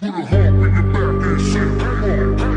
Put a hole in your back and say, come on.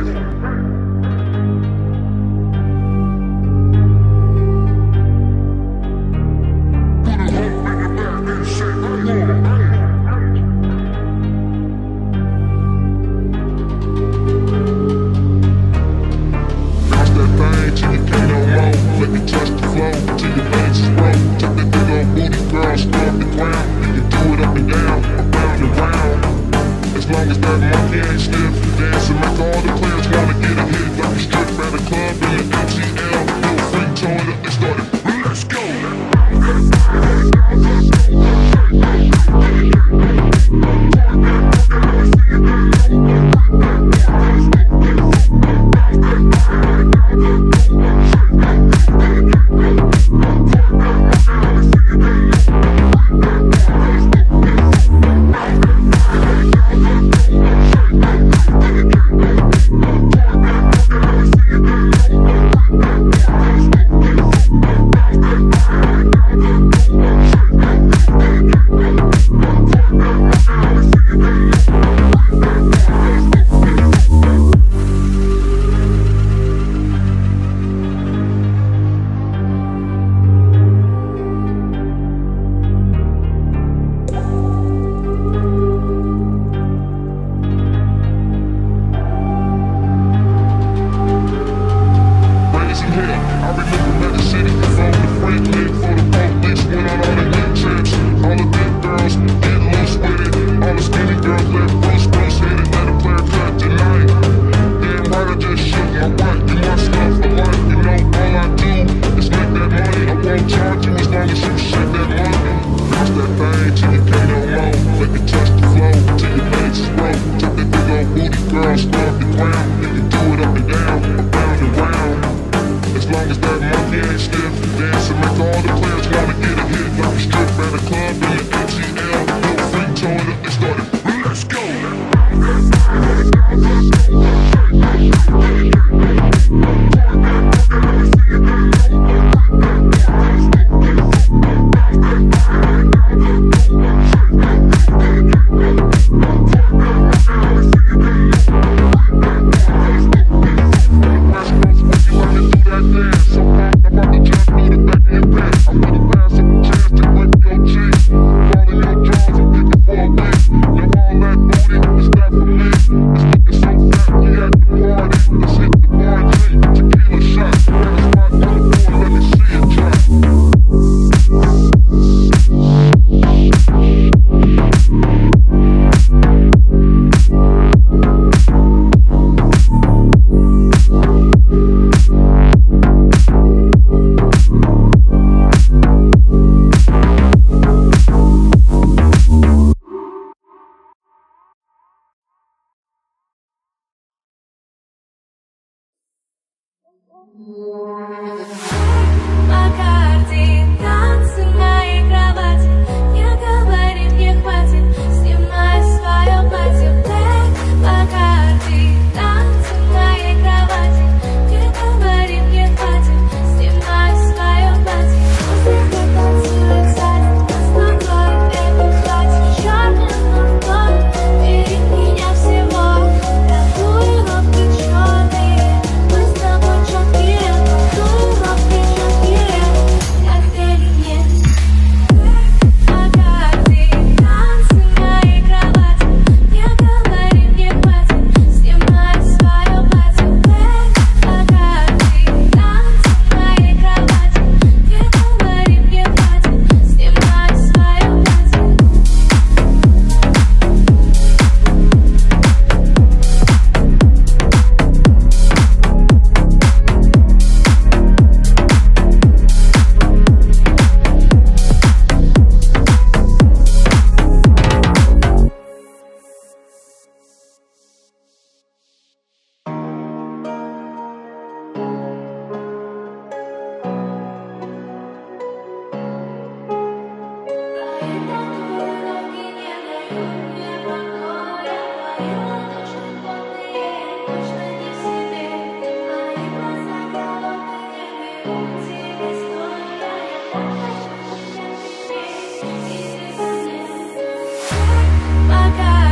Пока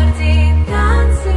один танцует.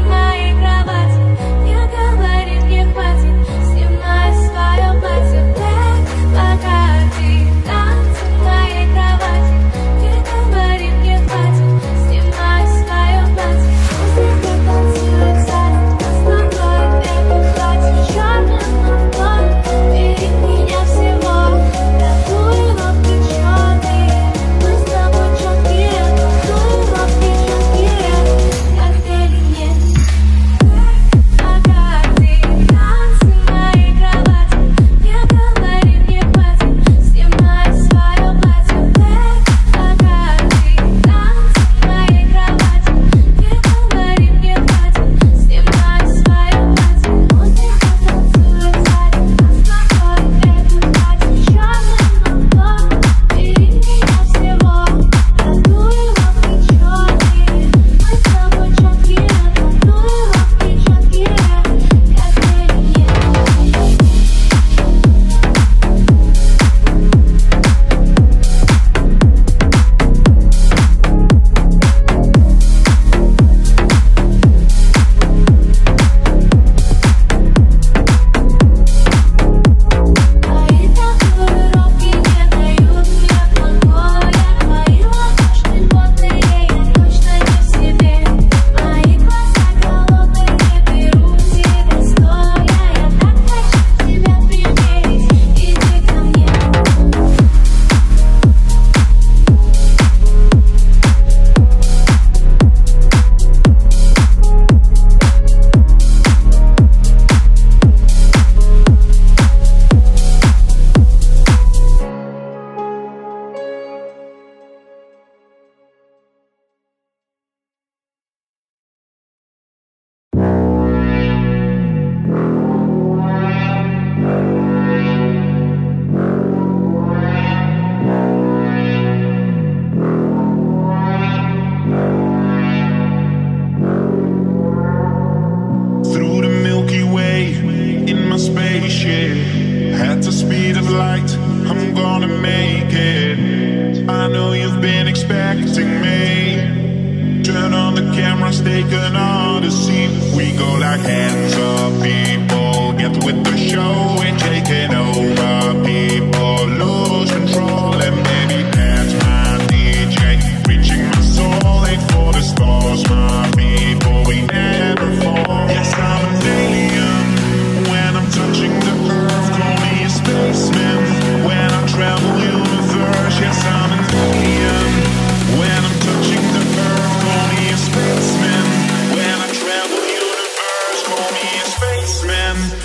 take an odyssey. We go like hands up, people. Get with the show, we're taking over, people. Lose control and baby, that's my DJ. Reaching my soul, ain't for the stars, my people. We never fall. Yes, I'm an alien. When I'm touching the earth, call me a spaceman. When I travel universe, yes, I'm an alien. When I'm touching the earth, call me a spaceman. When I travel universe, call me a spaceman.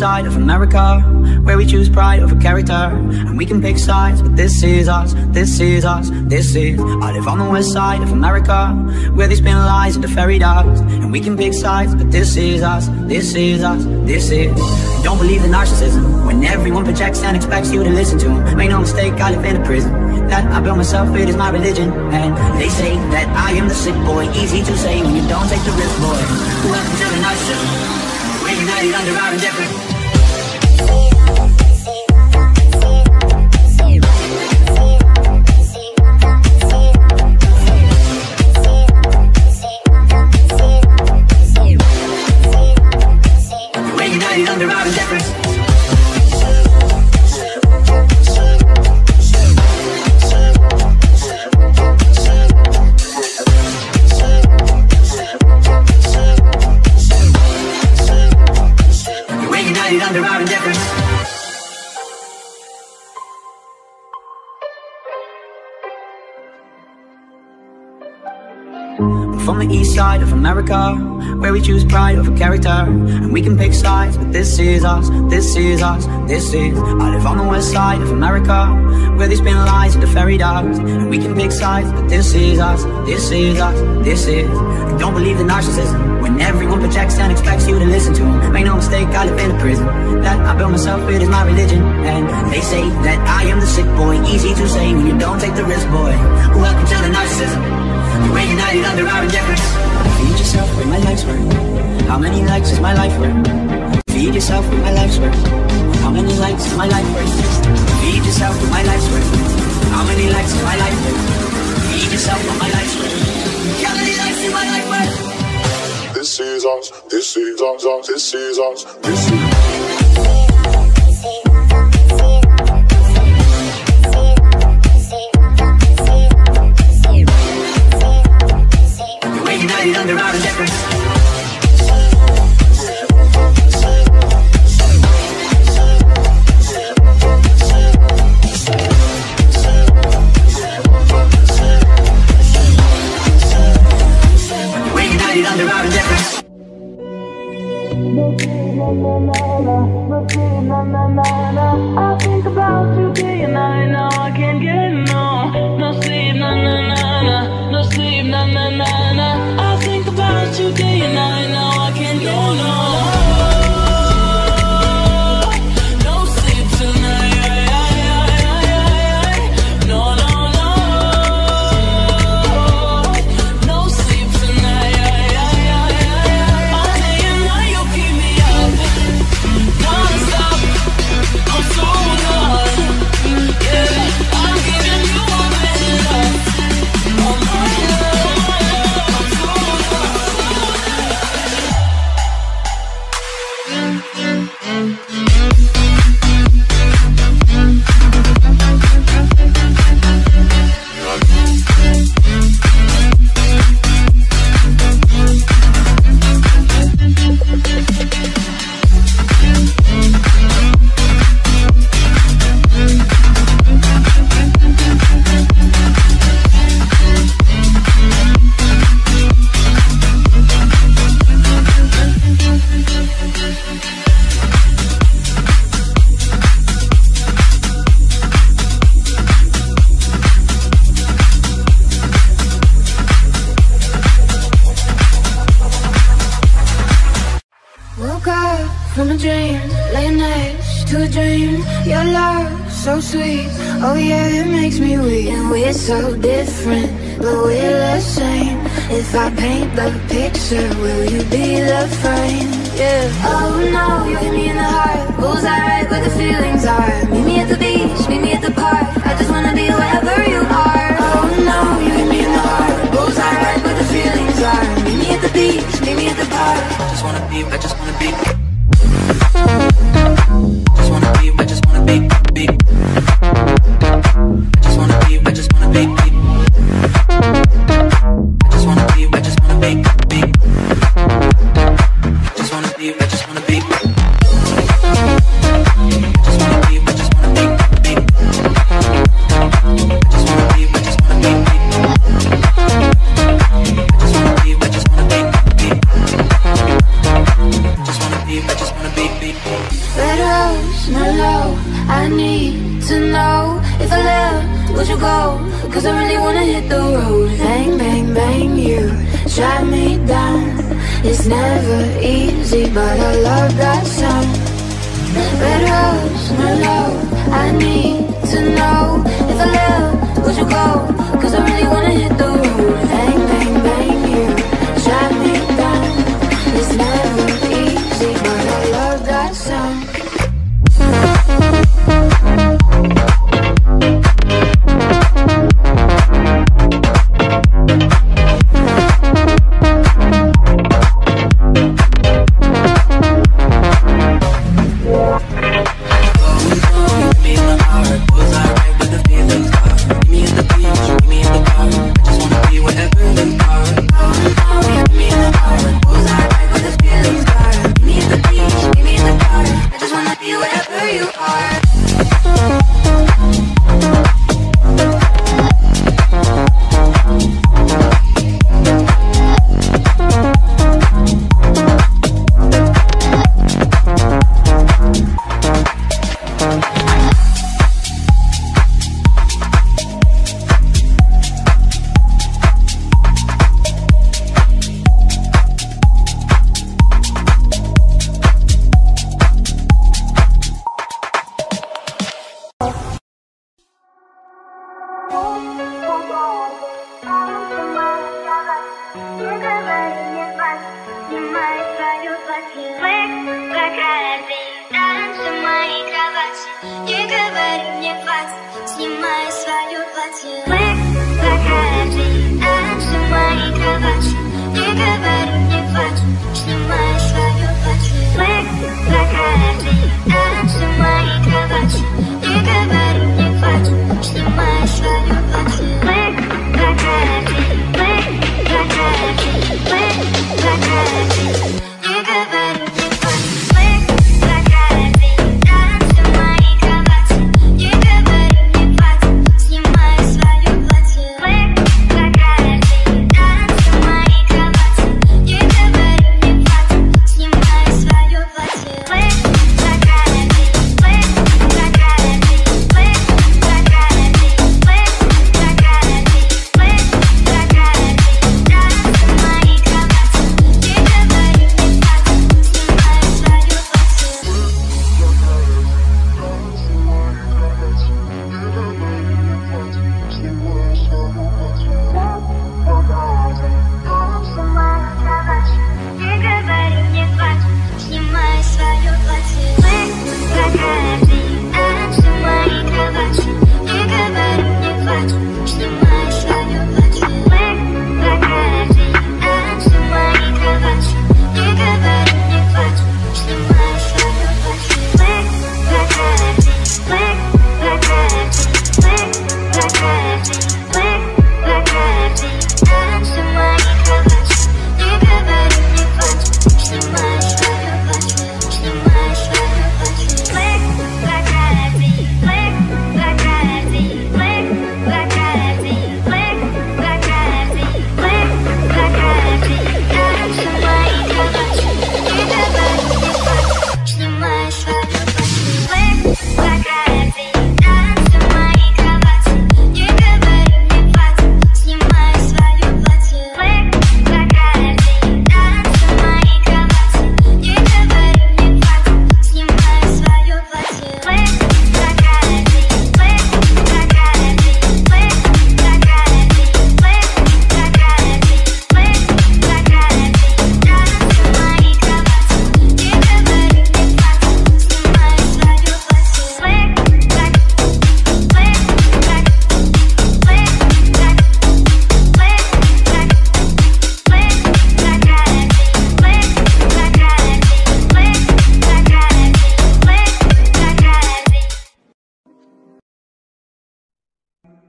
Side of America, where we choose pride over character, and we can pick sides, but this is us, this is us, this is. I live on the west side of America, where they spin lies into fairy dust, and we can pick sides, but this is us, this is us, this is. I don't believe in narcissism, when everyone projects and expects you to listen to them. Make no mistake, I live in a prison that I built myself, it is my religion. And they say that I am the sick boy, easy to say when you don't take the risk, boy. Welcome to the narcissism, we're united under our indifference. East side of America, where we choose pride over character, and we can pick sides, but this is us, this is us, this is. I live on the west side of America, where they spin lies into fairy dust, and we can pick sides, but this is us, this is us, this is. I don't believe in narcissism, when everyone projects and expects you to listen to them. Make no mistake, I live in a prison that I built myself, it is my religion. And they say that I am the sick boy, easy to say when you don't take the risk, boy. Welcome to the narcissism, we're united under our endeavors. Feed yourself with my life's worth. How many likes is my life worth? Feed yourself with my life's worth. How many likes is my life worth? Feed yourself with my life's worth. How many likes is my life worth? Feed yourself with my life's worth. How many likes is my life worth? This is us, this is us, this is us, this is us. so sweet. Oh yeah, it makes me weak. And we're so different, but we're the same. If I paint the picture, will you be the frame? Yeah. Oh no, you hit me in the heart. Bullseye right where the feelings are. Meet me at the beach, meet me at the park. I just wanna be wherever you are. Oh no, you hit me in the heart. Bullseye right where the feelings are. Meet me at the beach, meet me at the park. I just wanna be, I just wanna be.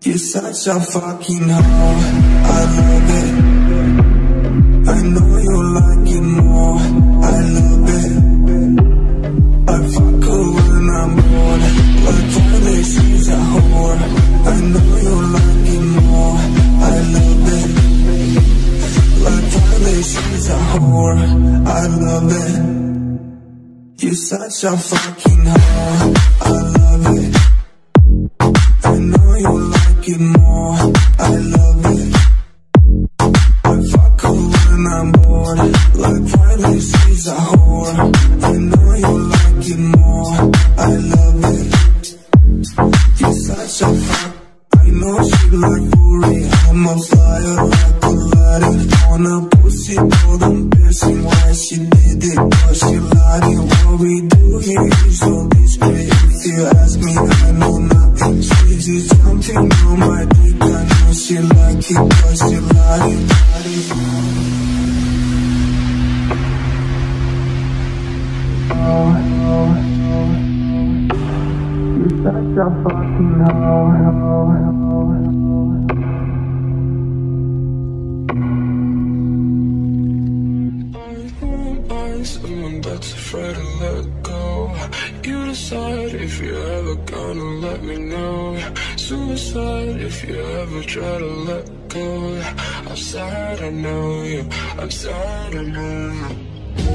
You're such a fucking hoe, I love it. I know you like it more, I love it. I fuck her when I'm bored, like finally she's a whore. I know you like it more, I love it. Like finally she's a whore, I love it. You're such a fucking hoe, I love it. I know you like it more. More. I love it. I fuck her when I'm bored, like finally she's a whore. I know you like it more, I love it. You're such a fuck, I know she like booty. I'm a flyer like a ladder on a pussy, told I'm piercing. Why she did it, but she lied it. What we do here is so discreet. If you ask me, I know nothing. She's jumping on my dick, I know she like it, but she lied it, lied it. You're such a fucking hoe. I'm someone that's afraid to let go. You decide if you're ever gonna let me know. Suicide if you ever try to let go. I'm sad, I know you. I'm sad, I know you.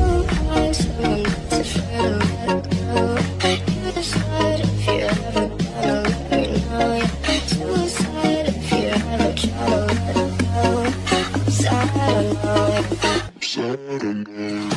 I'm someone that's afraid to let go. You decide if you ever gonna let me know. Suicide if you ever try to let go. I'm sad, I know you. I'm sad, I know you.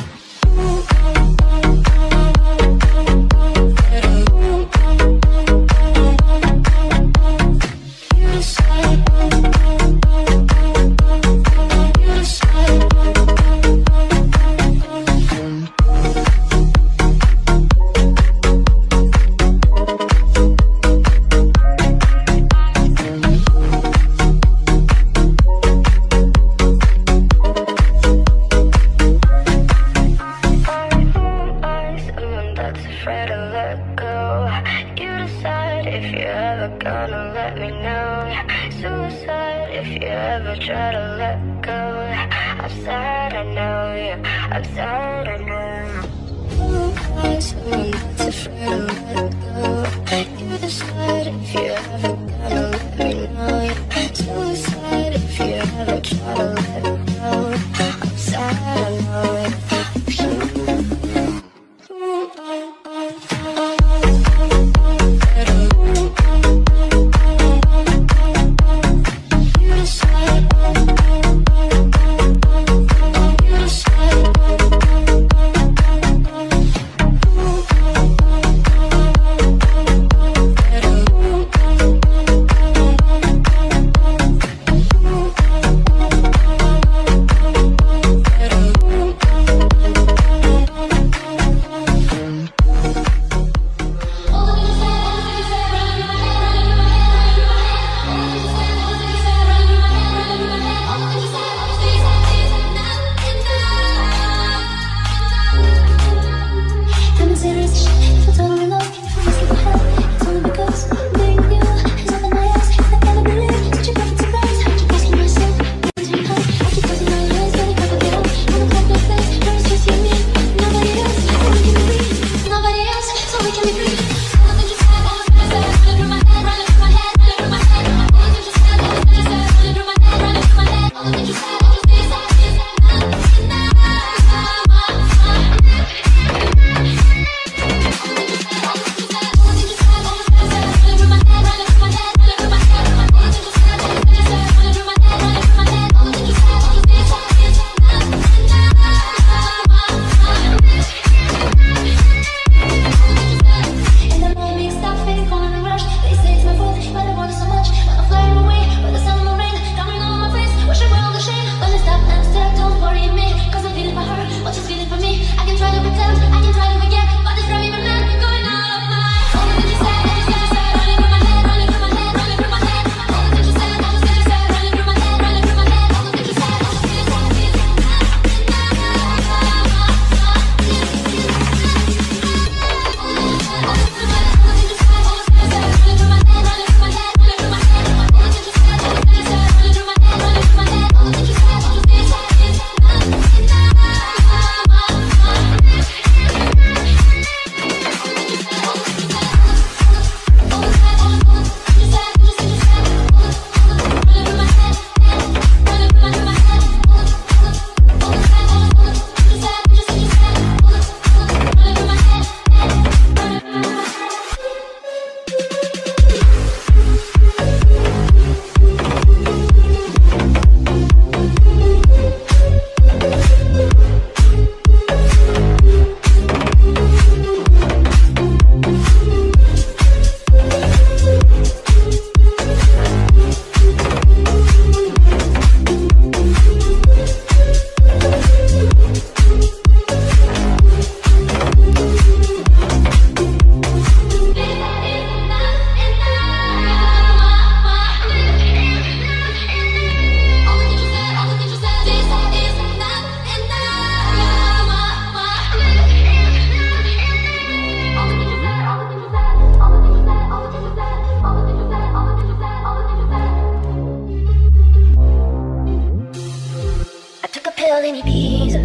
girl in Ibiza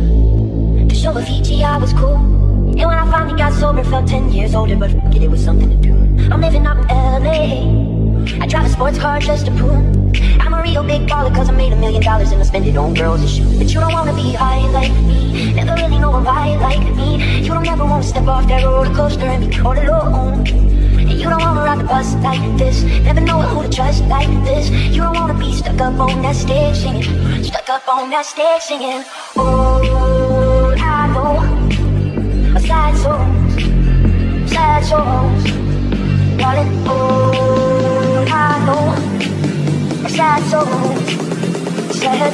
to show her Fiji I was cool. And when I finally got sober, felt 10 years older, but fuck it, it was something to do. I'm living up in LA, I drive a sports car just to prove I'm a real big baller, cause I made $1 million and I spend it on girls and shoes. But you don't wanna be high like me, never really know a ride like me. You don't ever wanna step off that roller coaster and be all alone. And you don't wanna ride the bus like this, never know who to trust like this. You don't wanna be stuck up on that stage singing, stuck up on that stage singing. Oh, I know, sad souls, darling. Oh, I know, sad souls. Yeah,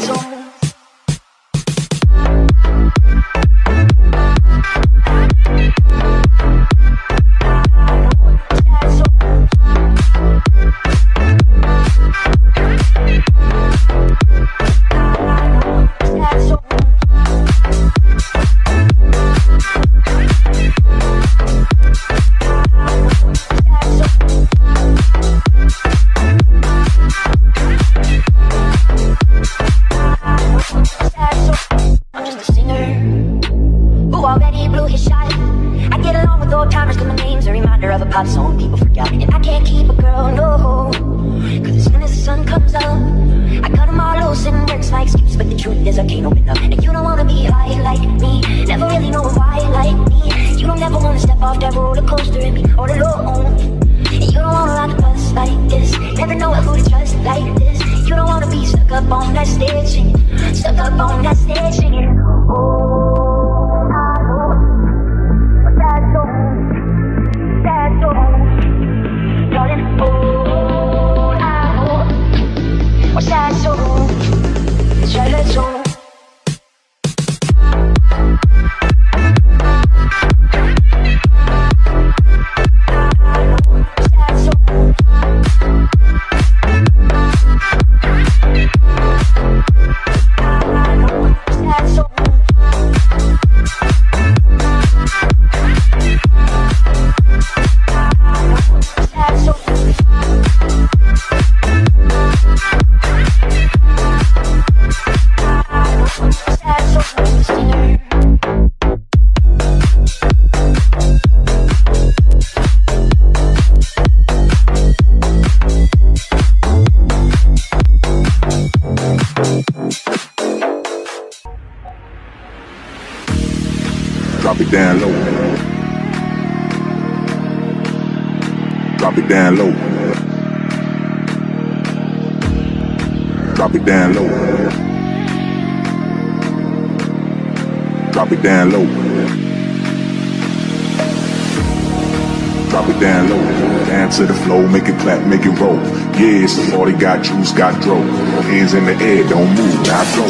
it's a 40, got juice, got dope. Hands in the air, don't move, now go.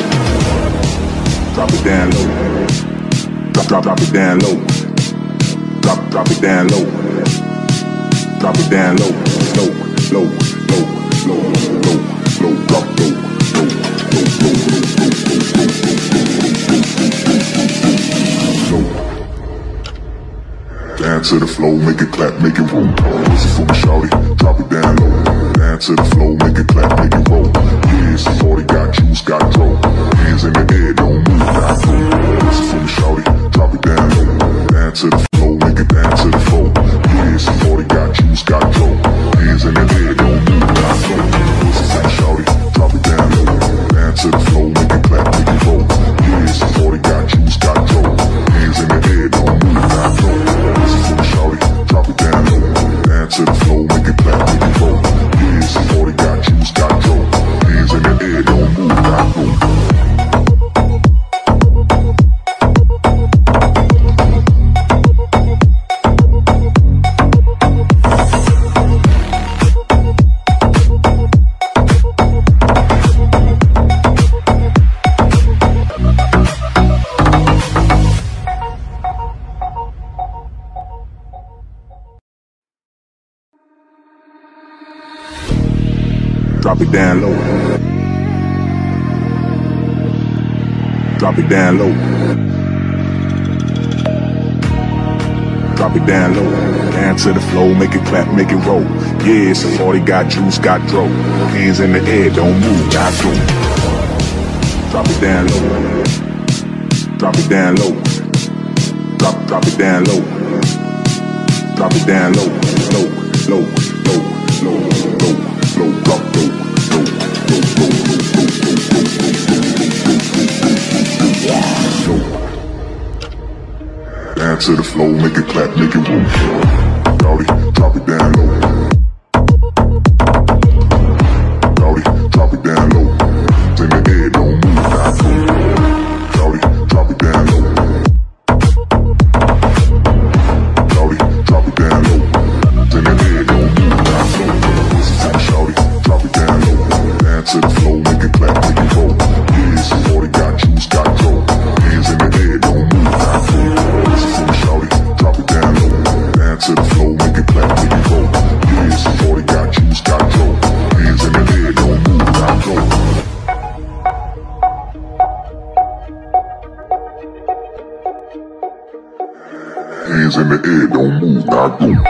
Drop it down low. Drop it down low. Drop it down low. Drop it down low. Low, low, low, low, low, low, drop low, low, low, low, low, low, low, low, low, low, low, low. Down to the floor, make it clap, make it roll. Push it for me, shawty, drop it down low. To the flow, make it clap, make it roll. Yeah, it's a 40, got juice, got dope. Hands in the air, don't move, not go. Listen for me, shawty, drop it down low. Down to the flow, make it down to the flow. Yeah, it's a 40, got juice, got dope. Hands in the air, don't move, not go. Listen for me, shawty, drop it down low. Down to the flow, make it clap, make it roll. Yeah, it's a 40, got juice, got dope. Hands in the air, don't move, not go. Listen for me, shawty, drop it down low. Down to the flow, make it clap, make it roll. Somebody got you, got your hands in the air, don't move, not move. Down low, drop it down low, drop it down low, down to the floor, make it clap, make it roll. Yeah, it's a 40, got juice, got dope. Hands in the air, don't move, not go. Drop it down low, Drop it down low. Drop it down low. Drop it down low. Low, low, low, low, low, low, low, low, low, low. Down to the floor, make it clap, make it woo. Dowdy, drop it down low. Dowdy, drop it down low. Say my head don't move, not cool. Dowdy, drop it down low. To the flow, make it clap, make it roll. Yeah, it's a 40, got juice, got dough. Hands in the air, don't move, not cool. This is from shawty, drop it down low. Down to the flow, make it clap, make it roll. Yeah, it's a 40, got juice, got dough. Hands in the air, don't move, not cool. Hands in the air, don't move, not cool.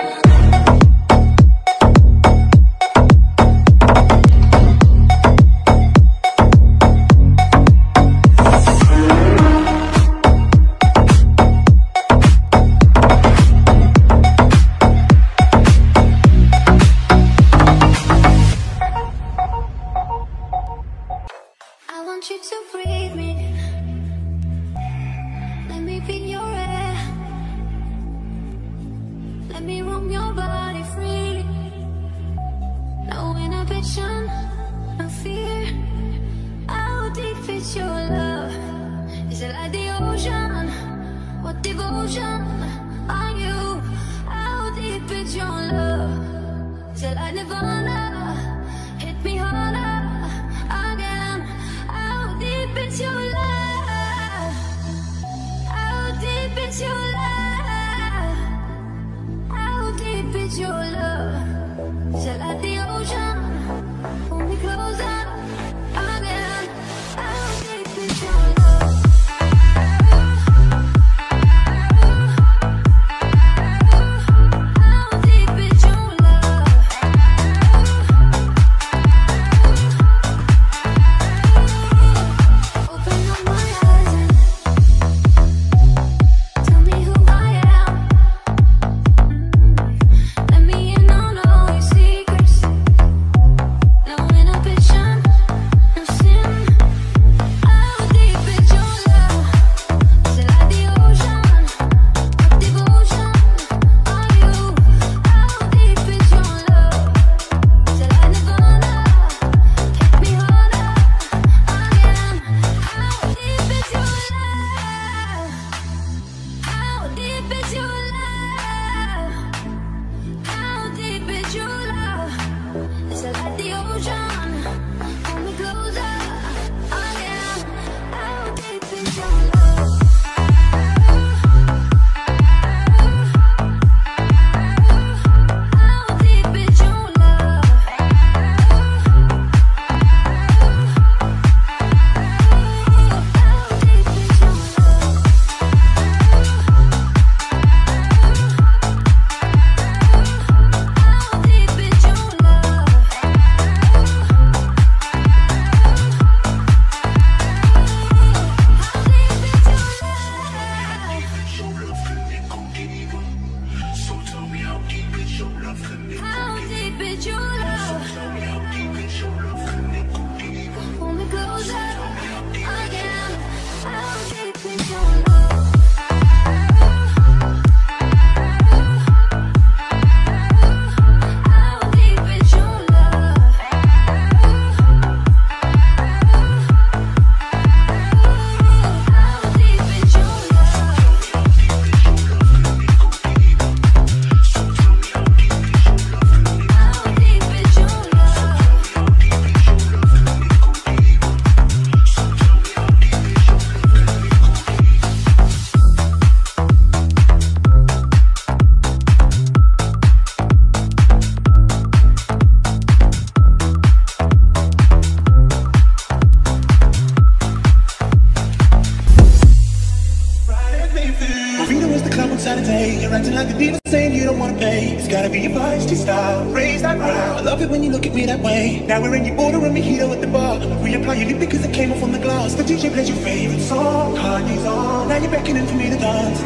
Raise that brow. love it when you look at me that way. Now we're in your order and mojito at the bar. Reapply your lip because it came off on the glass. The DJ plays your favorite song, Kanye's on. Now you're beckoning for me to dance.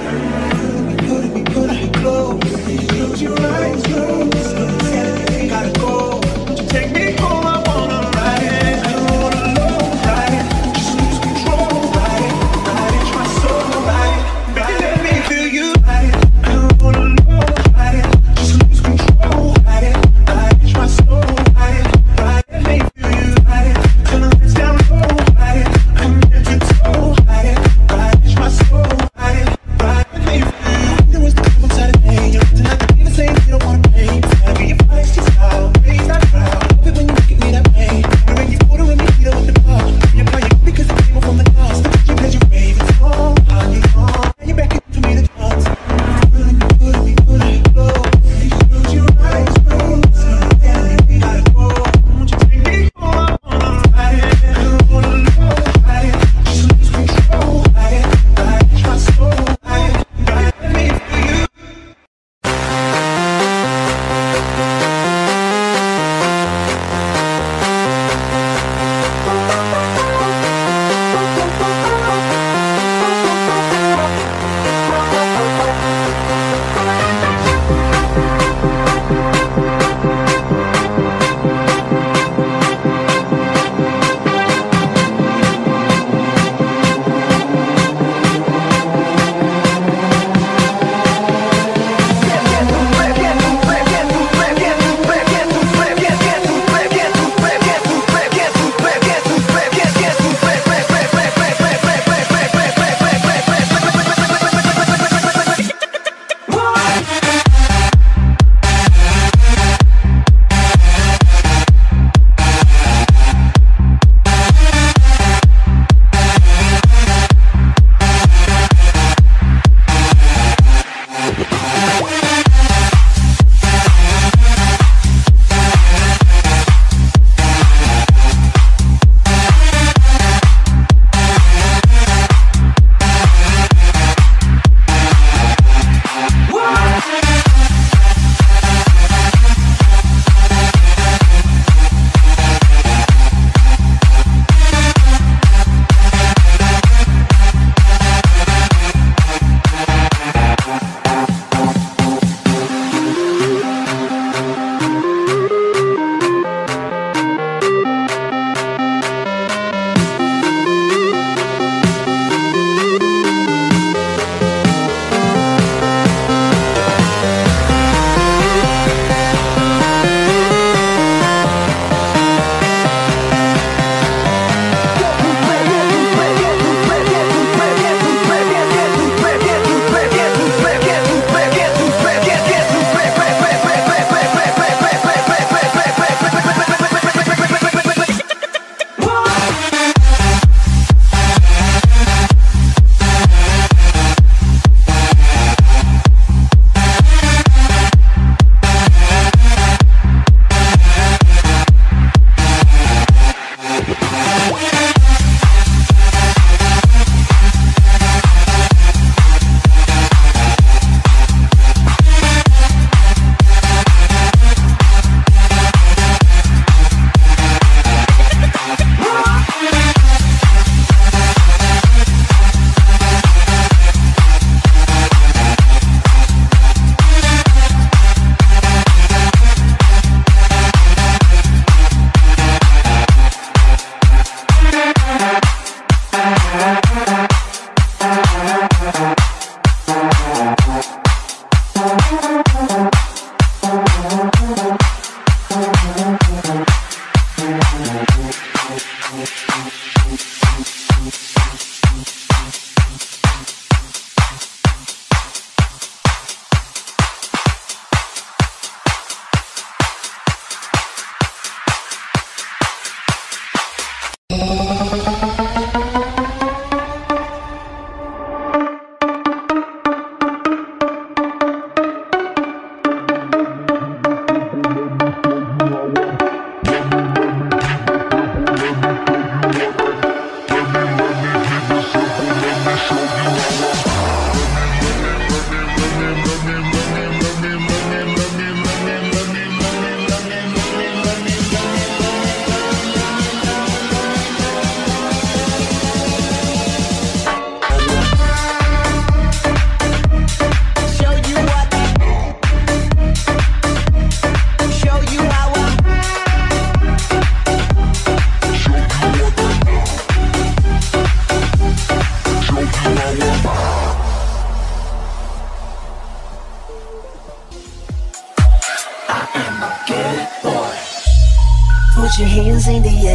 Could it be close? Did you close your eyes, close? Gotta go. Would you take me home? I wanna ride it. I don't wanna alone, ride it. Just lose control, ride it. Ride it, my soul, ride it. Baby, let me feel you, ride it. I don't wanna alone, ride it. Just lose control, ride it. Ride it, my soul, ride it. Ride it, let me feel you, ride it. Turn the lights down low, ride it. I'm here to toe, ride it. Ride it, my soul, ride it. Ride it, let me feel you. There was the club on Saturday. You're tonight to be the same, you don't wanna pay. Gotta be your feisty style.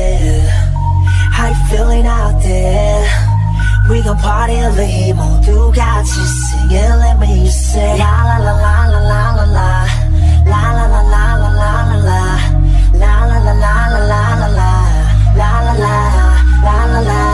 feel? How you feeling out there? We gon' party leave 모두 같이 sing it, let me say la la la la la la la la la la la la la la la la la la la la la la la la la la.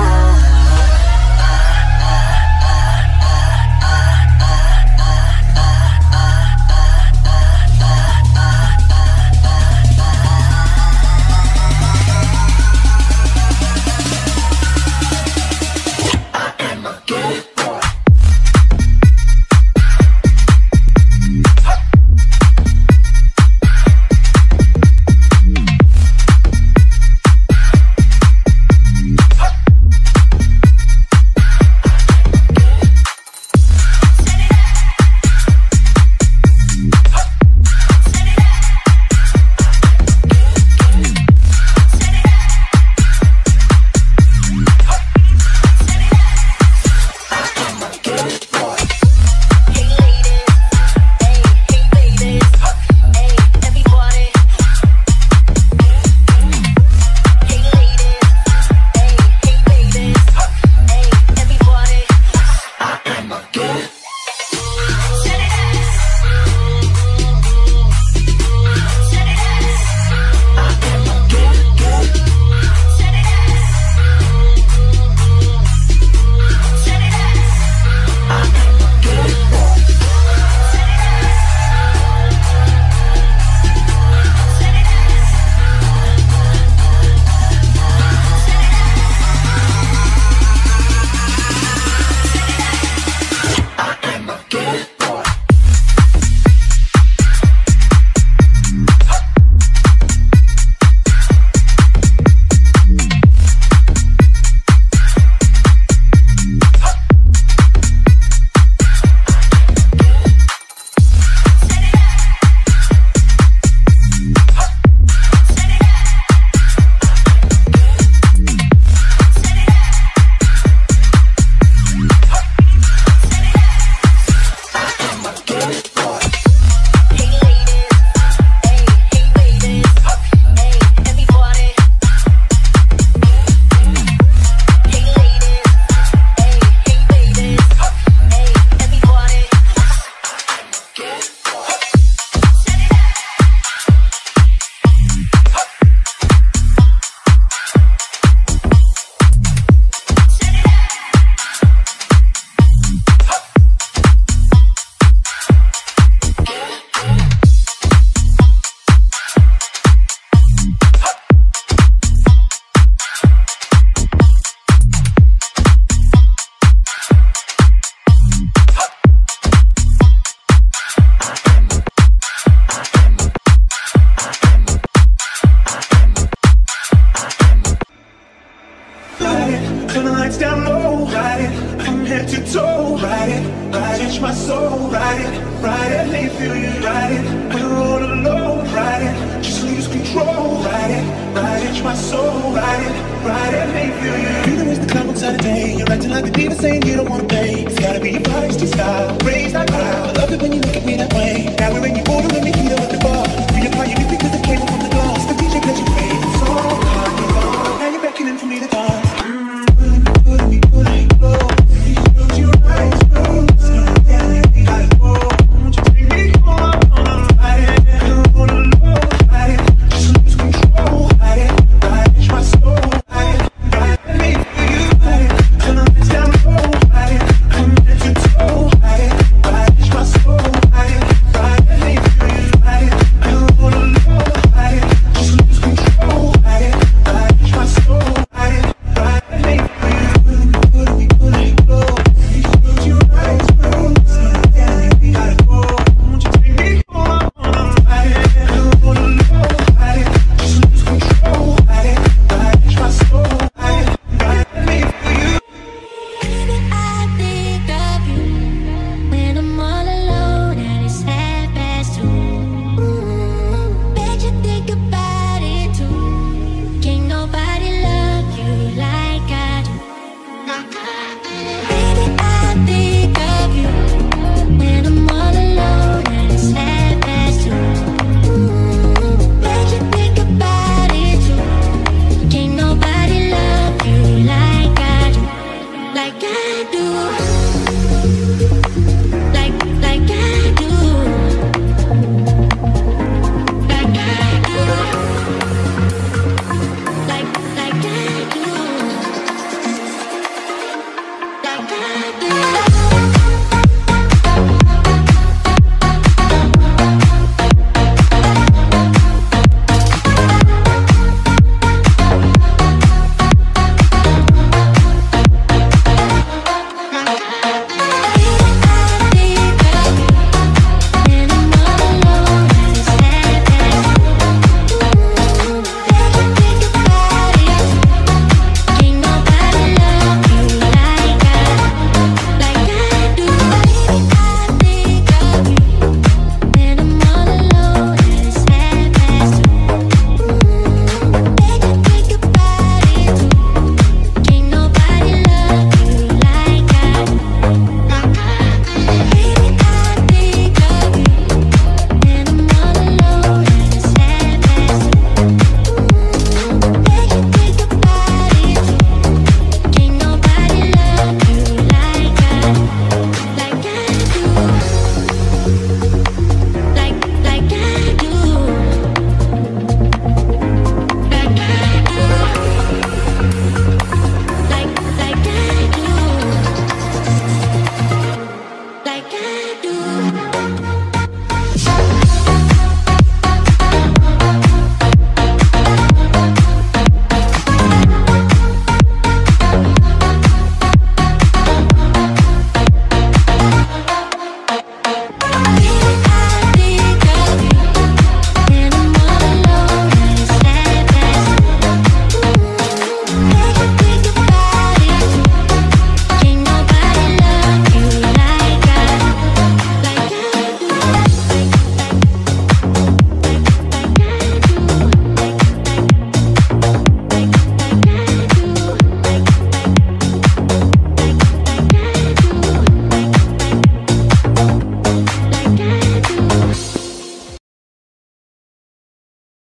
I love it when you look at me that way. Now we're in your border, let me heat up at the bar. We apply you because I came from